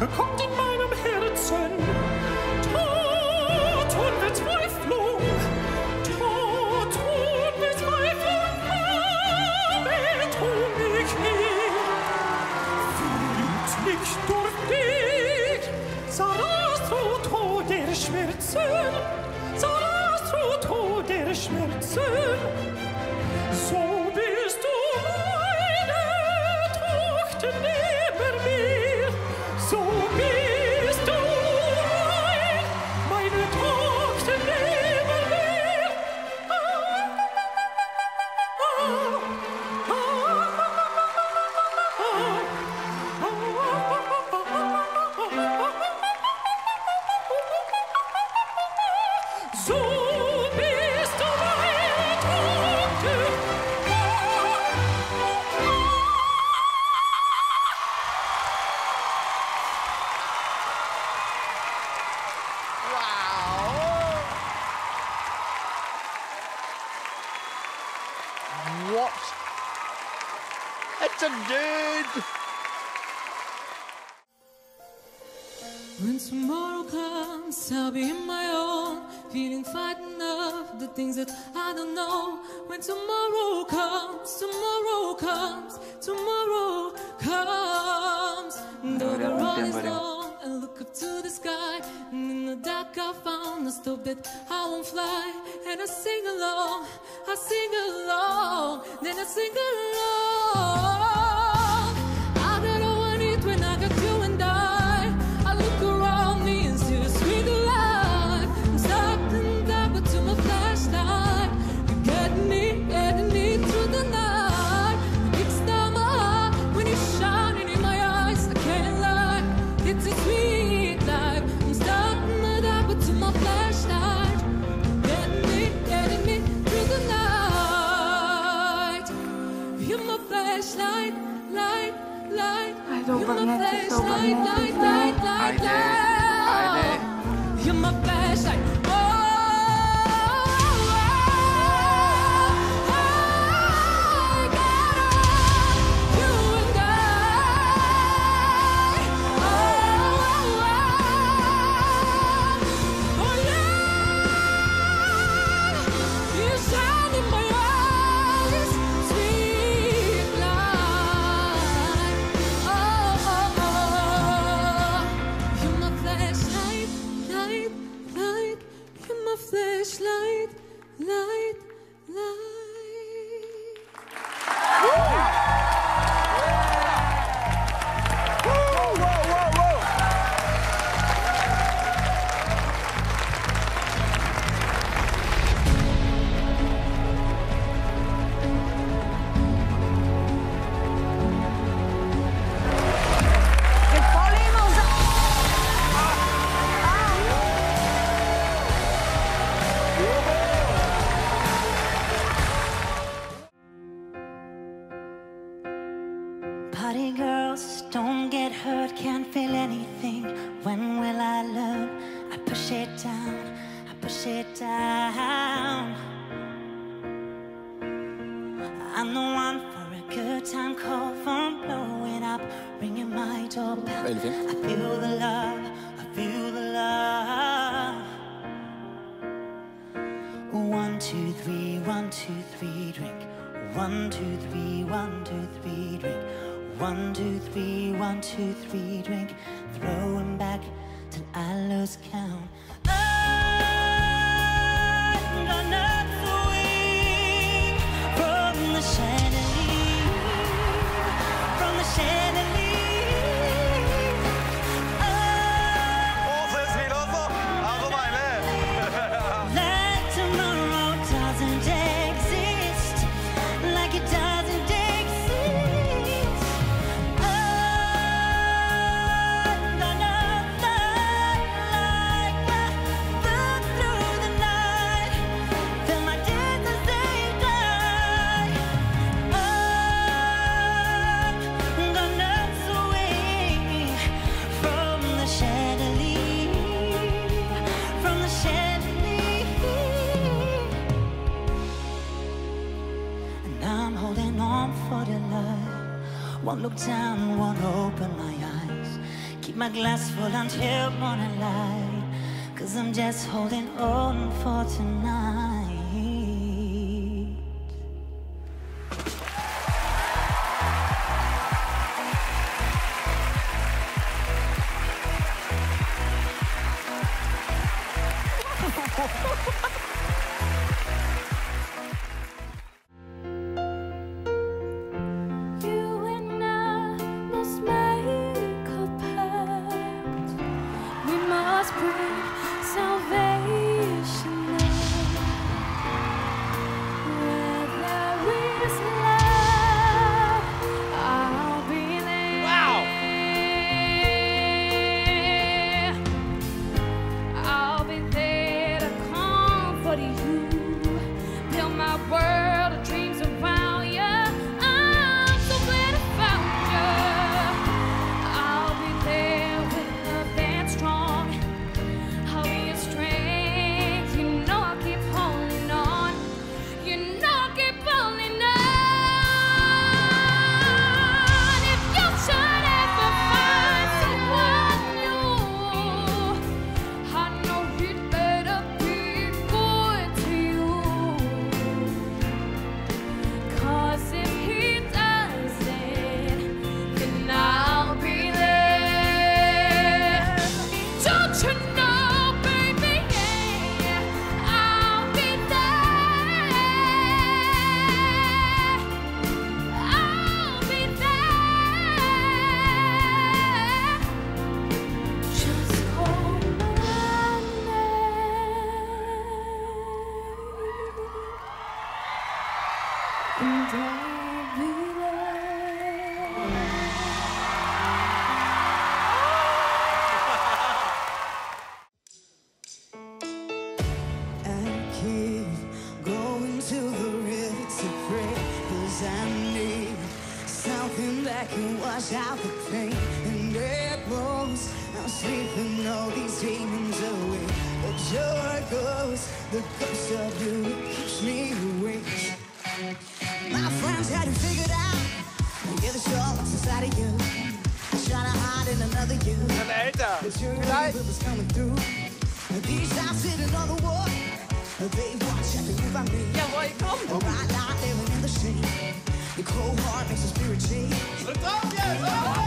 Gedanke kommt in meinem Herzen. Tod und Verzweiflung, Tod und Verzweiflung, damit um mich her. Fühlt mich durch dich, Sarastro, Tod der Schmerzen, Sarastro, Tod der Schmerzen. So bist du meine Tochter neben mir, so bist du meine Tochter neben mir. So what? It's a dude! When tomorrow comes, I'll be in my own, feeling frightened of the things that I don't know. When tomorrow comes, tomorrow comes, tomorrow comes. Though the road is long, I look up to the sky, and in the dark I found a stop that I won't fly. And I sing along, I sing along, then I sing along. I got all I need when I got you and I look around me and see the sweet light. I'm stuck in dark but to my flashlight, you get me through the night. It's down my heart when you're shining in my eyes. I can't lie, it's a sweet life. I'm stuck in dark but to my flashlight, you get me through the night. Flashlight, light, light. I don't believe this. I did. I did. You're my flashlight. Flashlight, light, light. Woo! Yeah. Woo! Whoa, whoa, whoa. Che polemo Party girls, don't get hurt, can't feel anything. When will I learn? I push it down, I push it down. I know I'm for a good time, call from blowing up, ringing my doorbell. I feel the love, I feel the love. 1, 2, 3, 1, 2, 3, drink. 1, 2, 3, 1, 2, 3, drink. 1, 2, 3, 1, 2, 3, drink. Throw 'em back till I lose count. I'm gonna swing from the chandelier, from the chandelier. Won't look down, won't open my eyes. Keep my glass full until morning light, 'cause I'm just holding on for tonight. Out the pain and it blows. I'm sweeping all these demons away. But joy goes, the ghost of you keeps me awake. My friends had it figured out. I give a shot what's inside of you. I try to hide in another you. But you know what's coming through. These eyes sitting on the wall. They watch every move I make. Yeah, boy, come. I lie living in the shade. The cold heart makes the spirit change. Let's go, yes, oh!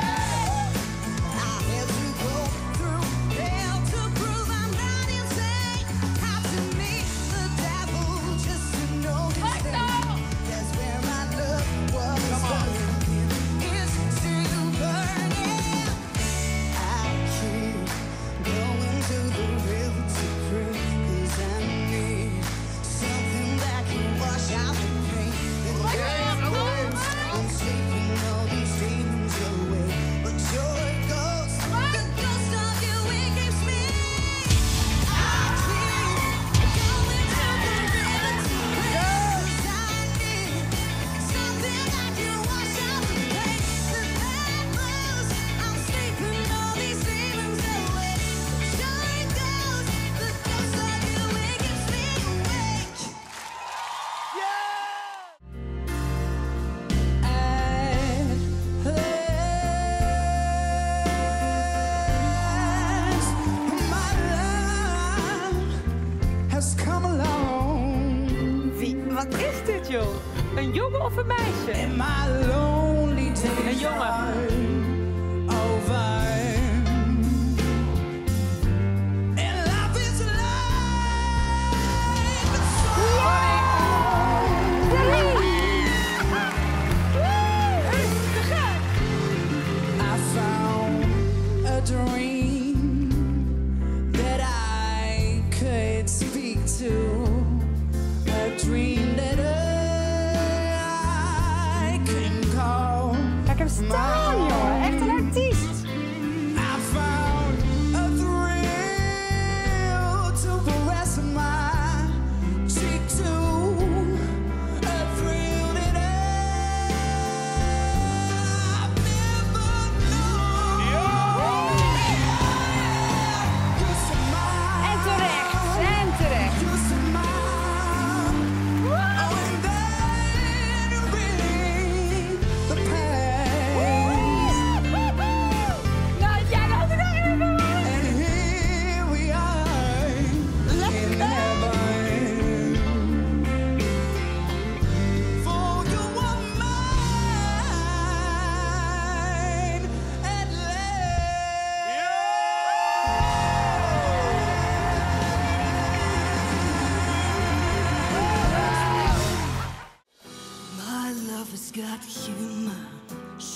Wat is dit, joh? Een jongen of een meisje? Een jongen.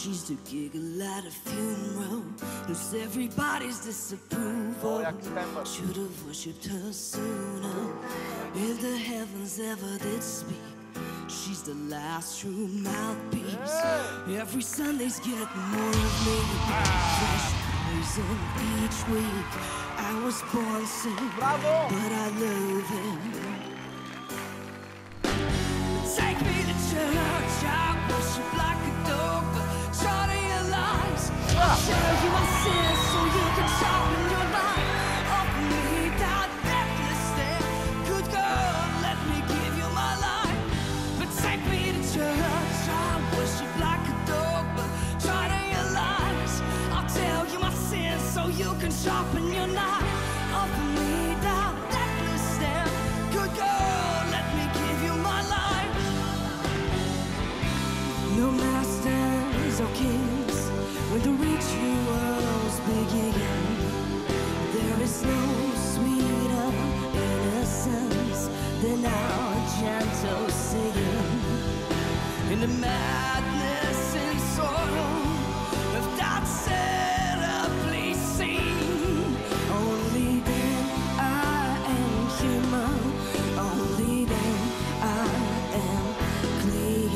used to giggle at a funeral, knows everybody's disapproval. Should have worshipped her sooner. If the heavens ever did speak, she's the last true mouthpiece. Every Sunday's getting more of me. Fresh poison each week. I was born sick, but I love him. Take me to church, I worship like a dope. Try to your lies, I'll show you my sins so you can sharpen your life. Open me that deathless stare. Good girl, let me give you my life. But take me to church, I worship like a dope. Try to your lies, I'll tell you my sins so you can sharpen your knife. Open me that deathless stare. Good girl, let me give you my life. No masters or kings, when the rich new world's begin, there is no sweeter innocence than our gentle singing. In the madness and sorrow of that terribly scene, only then I am human, only then I am clean. I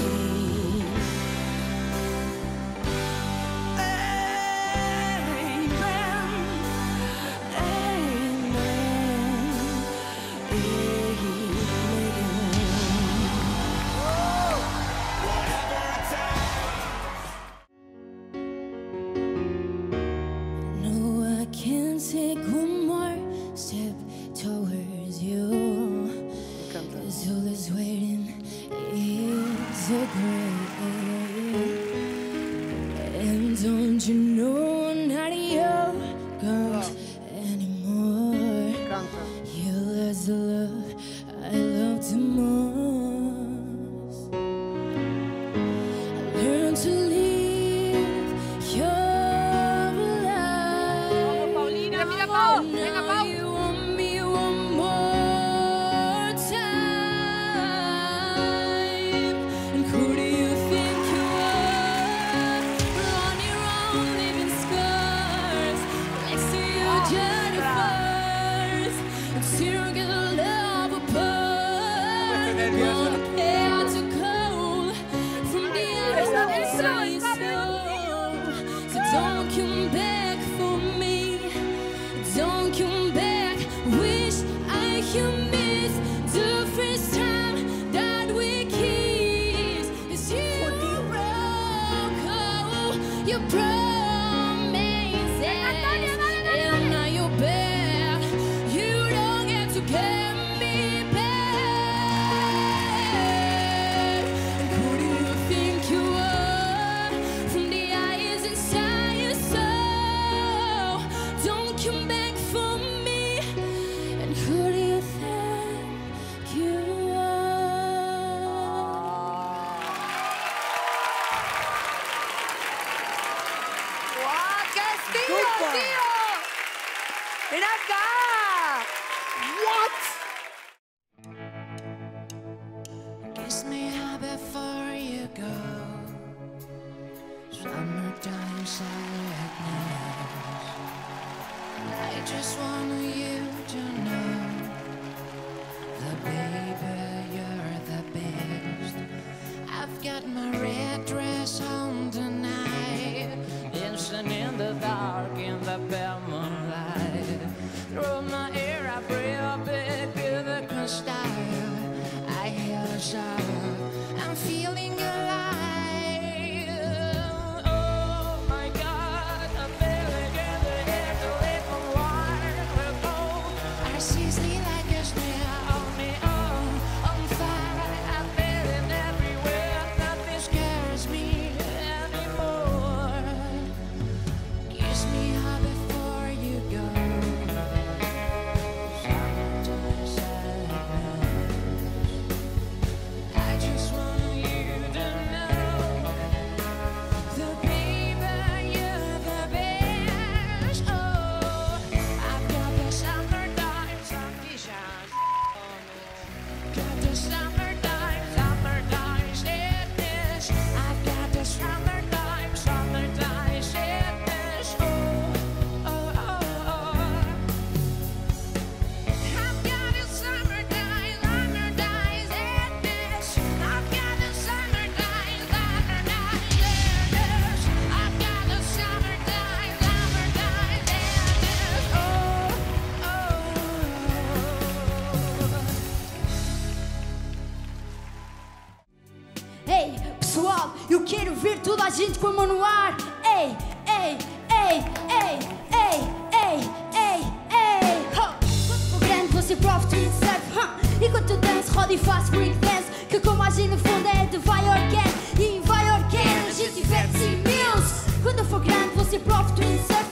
espuma no ar. Ei, ei, ei, ei, ei, ei, ei, ei. Quanto grande você prova que te serve. Enquanto eu danço, rodo e faço break dance. Que como a gente no fundo é de vai orquestra. E em vai orquestra a gente diverte-se imenso. Quando eu for grande você prova que te serve.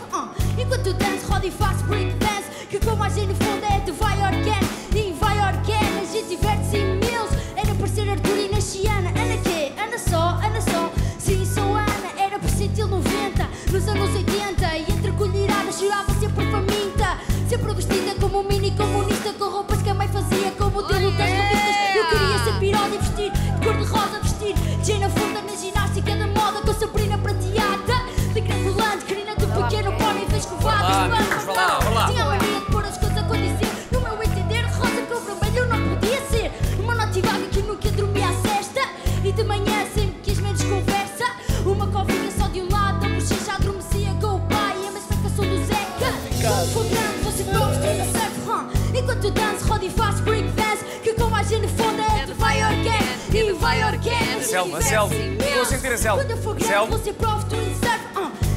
Enquanto eu danço, rodo e faço break dance. Que como a gente no fundo é de vai orquestra. E em vai orquestra a gente diverte-se imenso. Era para ser Arthur e Nachiana. Ana quê? Ana só, Ana só. Sim, sou Ana. Era para ser Til 90 nos anos 80. E entre colheradas chorava sempre faminta. Sempre vestida como um mini comunista. Com roupas que a mãe fazia como Til no das revistas. Eu queria ser pirola e vestir de cor de rosa. Vestir Jane a funda na ginástica da moda. Com Sabrina prateada. De grande volante, querida do pequeno pônei. Fez covadas no ano fatal. Tinha a mania de pôr as coisas a acontecer. No meu entender, rosa com vermelho não podia ser. Uma noite vaga que nunca dormia à sesta. E de manhã sempre quis menos conversa. Uma covinha só de um lado. A bochecha adormecia com o pai. E a mesma canção do Zeca. Quando for grande, você não precisa surf. Enquanto eu danço, rodo e faço break dance. Que como a gente fonda é de vai orquestra. E vai orquestra. Selma, Selma. Estou a sentir a Selma. Quando eu for grande, você prova que tu encerra.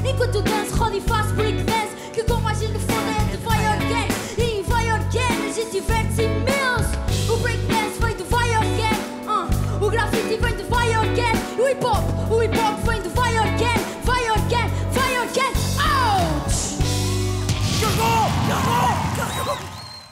Enquanto eu danço, rodo e faço break dance.